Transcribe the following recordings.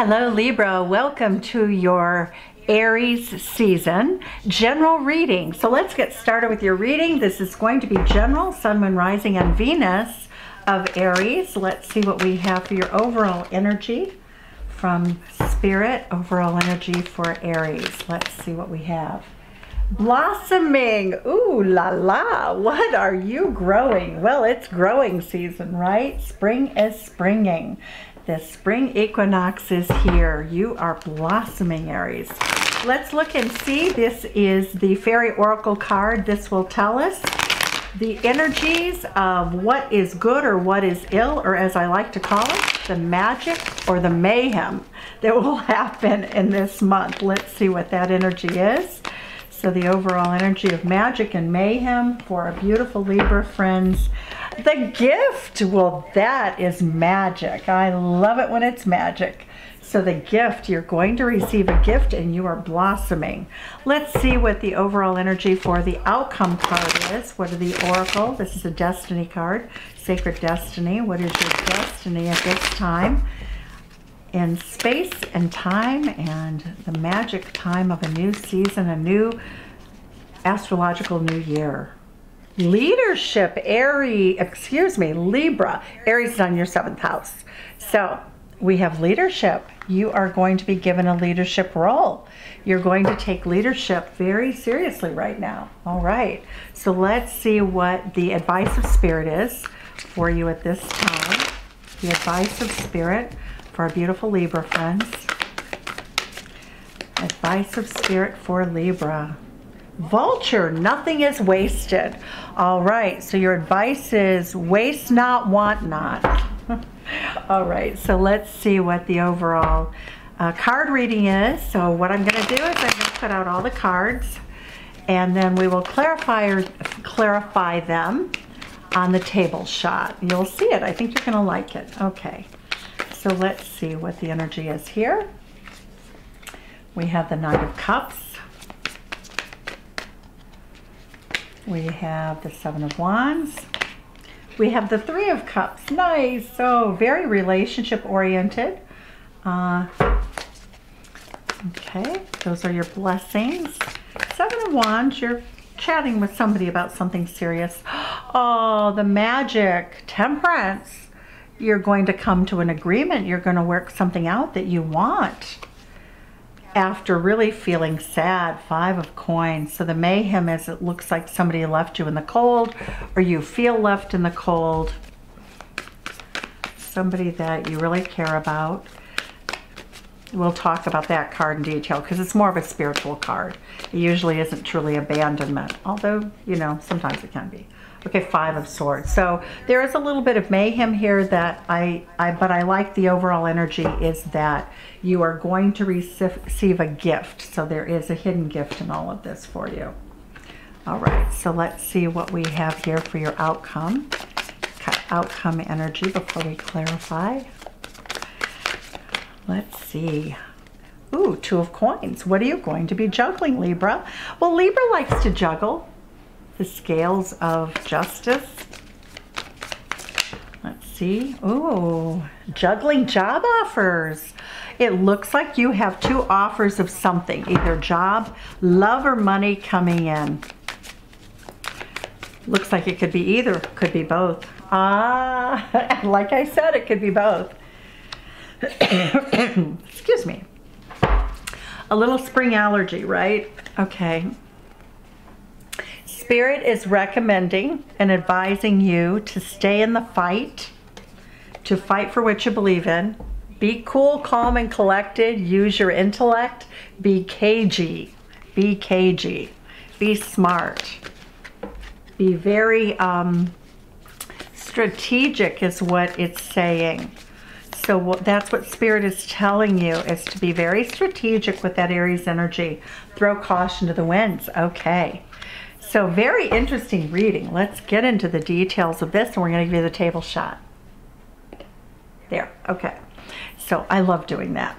Hello Libra, welcome to your Aries season general reading. So let's get started with your reading. This is going to be general Sun, Moon, Rising, and Venus of Aries. Let's see what we have for your overall energy from Spirit, overall energy for Aries. Let's see what we have. Blossoming. Ooh la la. What are you growing? Well, it's growing season, right? Spring is springing. The spring equinox is here. You are blossoming, Aries. Let's look and see. This is the Fairy Oracle card. This will tell us the energies of what is good or what is ill, or as I like to call it, the magic or the mayhem that will happen in this month. Let's see what that energy is. So the overall energy of magic and mayhem for our beautiful Libra friends. The gift, well, that is magic. I love it when it's magic. So the gift, you're going to receive a gift and you are blossoming. Let's see what the overall energy for the outcome card is. What are the oracle? This is a destiny card, sacred destiny. What is your destiny at this time? In space and time and the magic time of a new season, a new astrological new year. Leadership, Libra. Aries is on your 7th house. So we have leadership. You are going to be given a leadership role. You're going to take leadership very seriously right now. All right. So let's see what the advice of Spirit is for you at this time. The advice of Spirit for our beautiful Libra friends. Advice of Spirit for Libra. Vulture, nothing is wasted. All right, so your advice is waste not, want not. All right, so let's see what the overall card reading is. So what I'm going to do is I'm going to put out all the cards and then we will clarify them on the table shot. You'll see it. I think you're going to like it. Okay, so let's see what the energy is here. We have the Knight of Cups. We have the Seven of Wands. We have the Three of Cups. Nice. So very relationship oriented. Okay, those are your blessings. Seven of Wands, you're chatting with somebody about something serious. Oh, the magic. Temperance. You're going to come to an agreement. You're going to work something out that you want after really feeling sad. Five of Coins. So the mayhem is, it looks like somebody left you in the cold, or you feel left in the cold. Somebody that you really care about. We'll talk about that card in detail because it's more of a spiritual card. It usually isn't truly abandonment, although, you know, sometimes it can be. Okay, Five of Swords. So there is a little bit of mayhem here that I like. The overall energy is that you are going to receive a gift. So there is a hidden gift in all of this for you. All right, so let's see what we have here for your outcome. Outcome energy before we clarify. Let's see. Ooh, Two of Coins. What are you going to be juggling, Libra? Well, Libra likes to juggle the scales of justice. Let's see. Ooh, juggling job offers. It looks like you have two offers of something, either job, love, or money coming in. Looks like it could be either, could be both. Ah, like I said, it could be both. Excuse me. A little spring allergy, right? Okay. Spirit is recommending and advising you to stay in the fight, to fight for what you believe in. Be cool, calm, and collected. Use your intellect. Be cagey. Be cagey. Be smart. Be very strategic is what it's saying. So that's what Spirit is telling you, is to be very strategic with that Aries energy. Throw caution to the winds. Okay. So very interesting reading. Let's get into the details of this, and we're going to give you the table shot. There. Okay. So I love doing that.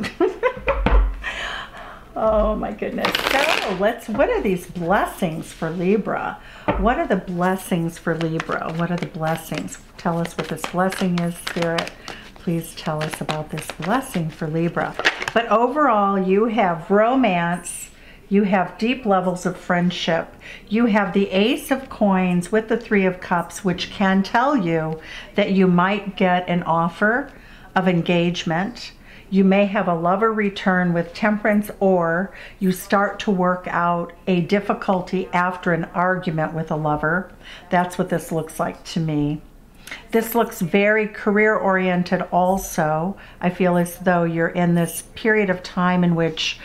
Oh my goodness. So what are these blessings for Libra? What are the blessings for Libra? What are the blessings? Tell us what this blessing is, Spirit. Please tell us about this blessing for Libra. But overall, you have romance, you have deep levels of friendship, you have the Ace of Coins with the Three of Cups, which can tell you that you might get an offer of engagement. You may have a lover return with Temperance, or you start to work out a difficulty after an argument with a lover. That's what this looks like to me. This looks very career-oriented also. I feel as though you're in this period of time in which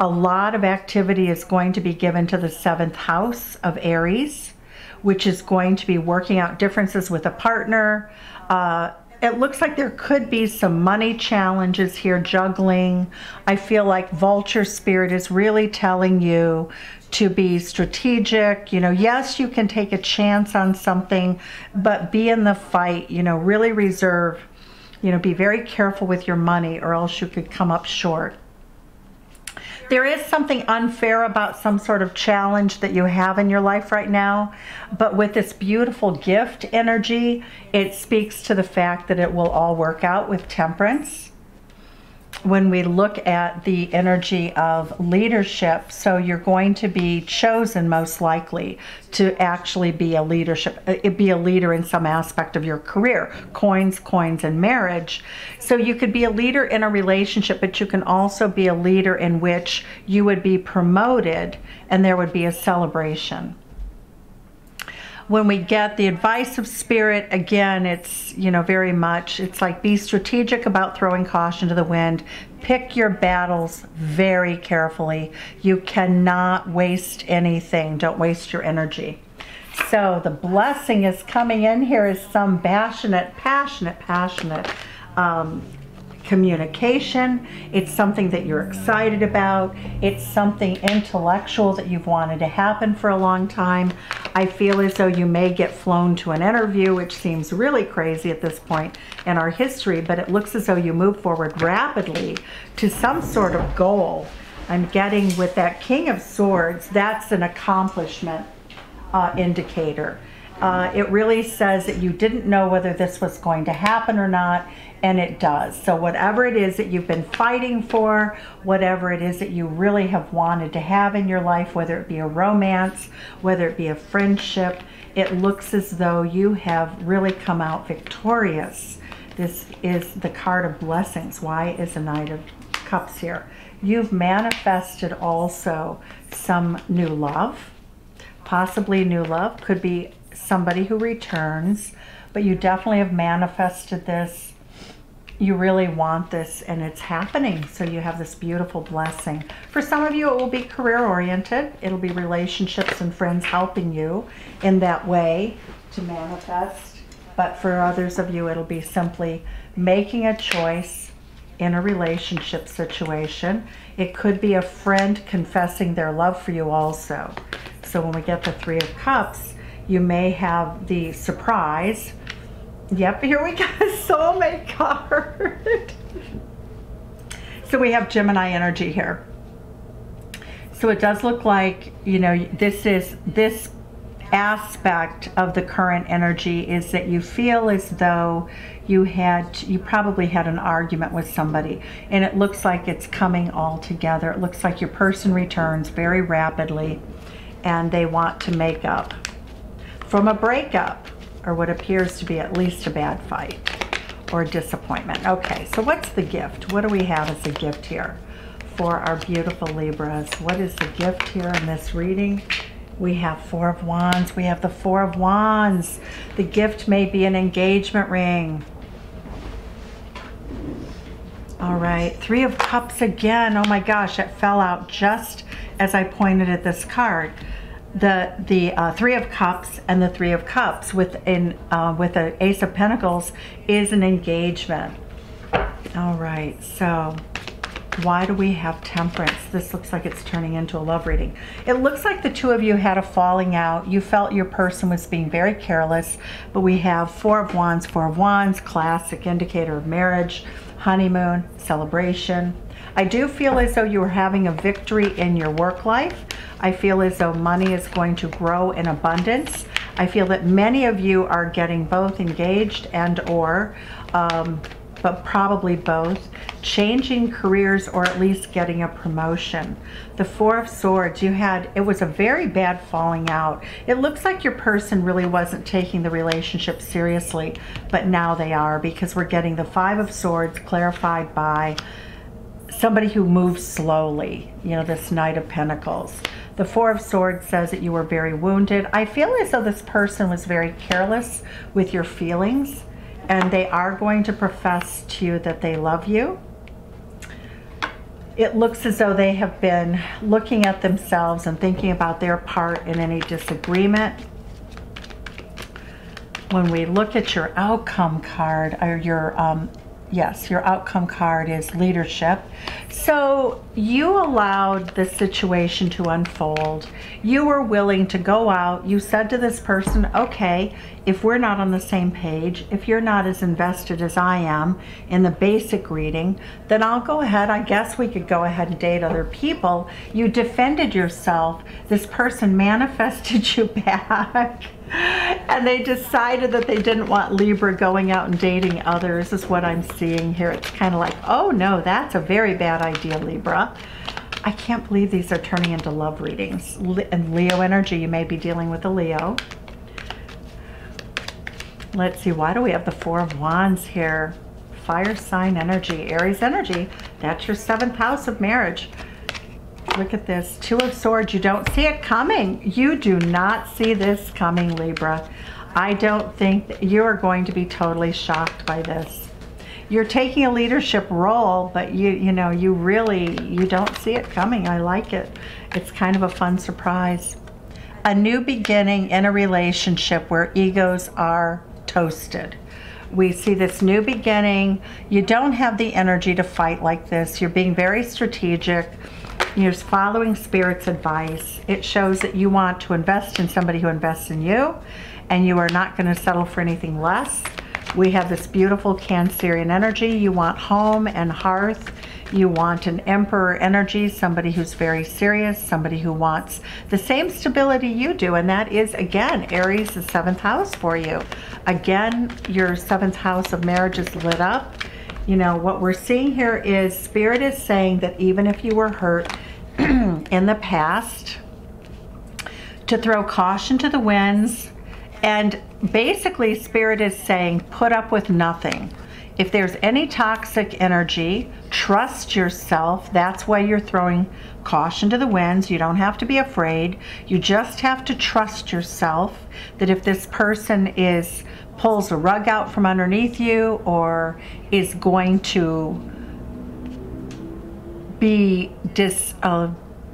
a lot of activity is going to be given to the 7th house of Aries, which is going to be working out differences with a partner. It looks like there could be some money challenges here, juggling. I feel like Vulture Spirit is really telling you to be strategic. You know, yes, you can take a chance on something, but be in the fight, you know, really reserve, you know, be very careful with your money or else you could come up short. There is something unfair about some sort of challenge that you have in your life right now, but with this beautiful gift energy, it speaks to the fact that it will all work out with Temperance. When we look at the energy of leadership, so you're going to be chosen most likely to actually be a leader in some aspect of your career. Coins, and marriage. So you could be a leader in a relationship, but you can also be a leader in which you would be promoted and there would be a celebration. When we get the advice of Spirit, again, it's, you know, very much, it's like be strategic about throwing caution to the wind. Pick your battles very carefully. You cannot waste anything. Don't waste your energy. So the blessing is coming in here is some passionate communication. It's something that you're excited about. It's something intellectual that you've wanted to happen for a long time. I feel as though you may get flown to an interview, which seems really crazy at this point in our history, but it looks as though you move forward rapidly to some sort of goal. I'm getting with that King of Swords, that's an accomplishment indicator. It really says that you didn't know whether this was going to happen or not, and it does. So whatever it is that you've been fighting for, whatever it is that you really have wanted to have in your life, whether it be a romance, whether it be a friendship, it looks as though you have really come out victorious. This is the card of blessings. Why is the Knight of Cups here? You've manifested also some new love, possibly new love, could be somebody who returns, but you definitely have manifested this. You really want this and it's happening. So you have this beautiful blessing. For some of you, it will be career oriented. It'll be relationships and friends helping you in that way to manifest. But for others of you, it'll be simply making a choice in a relationship situation. It could be a friend confessing their love for you also. So when we get the Three of Cups, you may have the surprise. Yep, here we got a soulmate card. So we have Gemini energy here. So it does look like, you know, this aspect of the current energy is that you feel as though you probably had an argument with somebody, and it looks like it's coming all together. It looks like your person returns very rapidly and they want to make up from a breakup, or what appears to be at least a bad fight or disappointment. Okay, so what's the gift? What do we have as a gift here for our beautiful Libras? What is the gift here in this reading? We have Four of Wands. We have the Four of Wands. The gift may be an engagement ring. All right, Three of Cups again. Oh my gosh, it fell out just as I pointed at this card. The Three of Cups and the Three of Cups with an Ace of Pentacles is an engagement. All right, so why do we have Temperance? This looks like it's turning into a love reading. It looks like the two of you had a falling out. You felt your person was being very careless, but we have Four of Wands, classic indicator of marriage, honeymoon, celebration. I do feel as though you are having a victory in your work life. I feel as though money is going to grow in abundance. I feel that many of you are getting both engaged and or but probably both, changing careers or at least getting a promotion. The Four of Swords, it was a very bad falling out. It looks like your person really wasn't taking the relationship seriously, but now they are, because we're getting the Five of Swords clarified by somebody who moves slowly, you know, this Knight of Pentacles. The Four of Swords says that you were very wounded. I feel as though this person was very careless with your feelings, and they are going to profess to you that they love you. It looks as though they have been looking at themselves and thinking about their part in any disagreement. When we look at your outcome card, or your yes, your outcome card is leadership. So you allowed the situation to unfold. You were willing to go out. You said to this person, okay, if we're not on the same page, if you're not as invested as I am in the basic reading, then I'll go ahead. I guess we could go ahead and date other people. You defended yourself. This person manifested you back. And they decided that they didn't want Libra going out and dating others, is what I'm seeing here. It's kind of like, oh no, that's a very bad idea, Libra. I can't believe these are turning into love readings. And Leo energy, you may be dealing with a Leo. Let's see, why do we have the Four of Wands here? Fire sign energy, Aries energy. That's your seventh house of marriage. Look at this, Two of Swords. You don't see it coming. You do not see this coming, Libra. I don't think that you are going to be totally shocked by this. You're taking a leadership role, but you don't see it coming. I like it. It's kind of a fun surprise. A new beginning in a relationship where egos are toasted. We see this new beginning. You don't have the energy to fight like this. You're being very strategic. You're following Spirit's advice. It shows that you want to invest in somebody who invests in you, and you are not going to settle for anything less. We have this beautiful Cancerian energy. You want home and hearth. You want an Emperor energy, somebody who's very serious, somebody who wants the same stability you do, and that is, again, Aries, the seventh house for you. Again, your seventh house of marriage is lit up. You know, what we're seeing here is Spirit is saying that even if you were hurt in the past, to throw caution to the winds. And basically Spirit is saying, put up with nothing. If there's any toxic energy, trust yourself. That's why you're throwing caution to the winds. You don't have to be afraid. You just have to trust yourself that if this person pulls a rug out from underneath you, or is going to be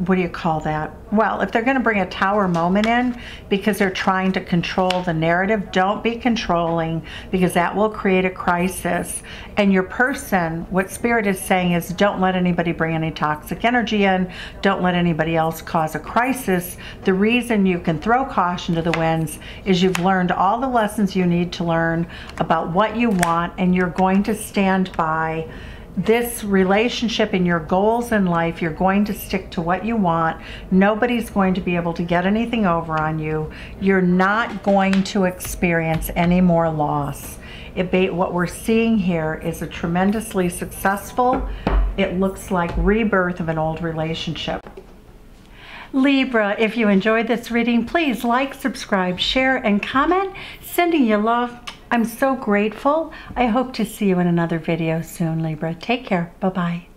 what do you call that? Well, if they're going to bring a tower moment in because they're trying to control the narrative, don't be controlling, because that will create a crisis. And your person, what Spirit is saying is, don't let anybody bring any toxic energy in. Don't let anybody else cause a crisis. The reason you can throw caution to the winds is you've learned all the lessons you need to learn about what you want, and you're going to stand by this relationship and your goals in life. You're going to stick to what you want. Nobody's going to be able to get anything over on you. You're not going to experience any more loss. What we're seeing here is a tremendously successful, it looks like, rebirth of an old relationship. Libra, if you enjoyed this reading, please like, subscribe, share, and comment. Sending you love. I'm so grateful. I hope to see you in another video soon, Libra. Take care. Bye-bye.